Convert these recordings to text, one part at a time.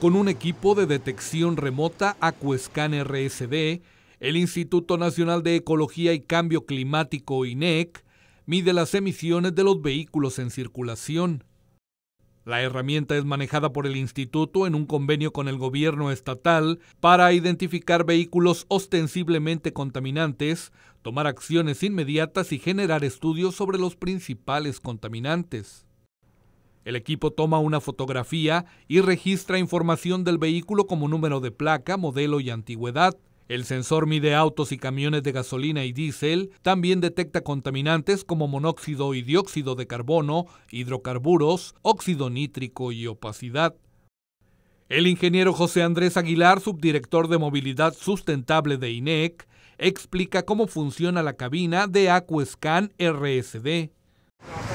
Con un equipo de detección remota AccuScan RSD, el Instituto Nacional de Ecología y Cambio Climático, INEC, mide las emisiones de los vehículos en circulación. La herramienta es manejada por el instituto en un convenio con el gobierno estatal para identificar vehículos ostensiblemente contaminantes, tomar acciones inmediatas y generar estudios sobre los principales contaminantes. El equipo toma una fotografía y registra información del vehículo como número de placa, modelo y antigüedad. El sensor mide autos y camiones de gasolina y diésel. También detecta contaminantes como monóxido y dióxido de carbono, hidrocarburos, óxido nítrico y opacidad. El ingeniero José Andrés Aguilar, subdirector de Movilidad Sustentable de INEC, explica cómo funciona la cabina de AccuScan RSD.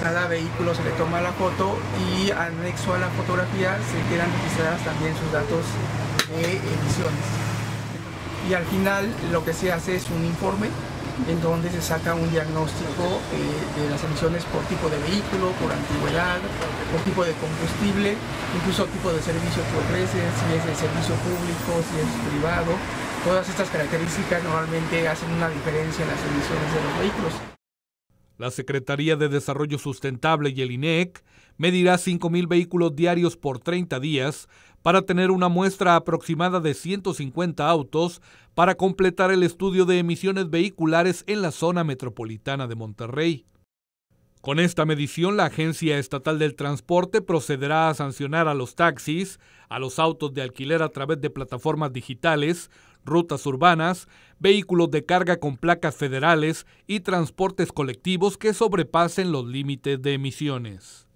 Cada vehículo se le toma la foto y anexo a la fotografía se quedan registradas también sus datos de emisiones. Y al final lo que se hace es un informe en donde se saca un diagnóstico de las emisiones por tipo de vehículo, por antigüedad, por tipo de combustible, incluso tipo de servicio que ofrecen, si es de servicio público, si es privado. Todas estas características normalmente hacen una diferencia en las emisiones de los vehículos. La Secretaría de Desarrollo Sustentable y el INEC medirá 5,000 vehículos diarios por 30 días para tener una muestra aproximada de 150 autos para completar el estudio de emisiones vehiculares en la zona metropolitana de Monterrey. Con esta medición, la Agencia Estatal del Transporte procederá a sancionar a los taxis, a los autos de alquiler a través de plataformas digitales, rutas urbanas, vehículos de carga con placas federales y transportes colectivos que sobrepasen los límites de emisiones.